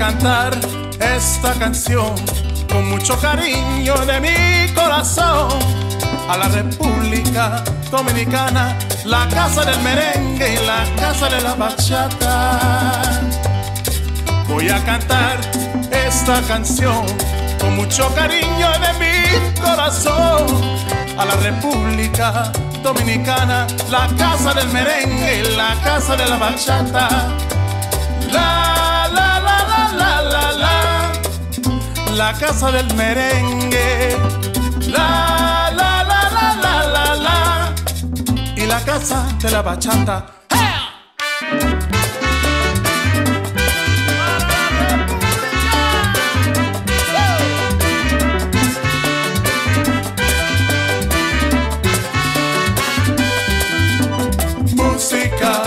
cantar esta canción con mucho cariño de mi corazón a la República Dominicana, la casa del merengue y la casa de la bachata. Voy a cantar esta canción con mucho cariño de mi corazón a la República Dominicana, la casa del merengue y la casa de la bachata. La, la, la, la, la, la, la, la casa del merengue. La, la, la, la, la, la, la, y la casa de la bachata. Música.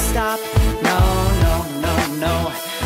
Stop. No, no, no, no.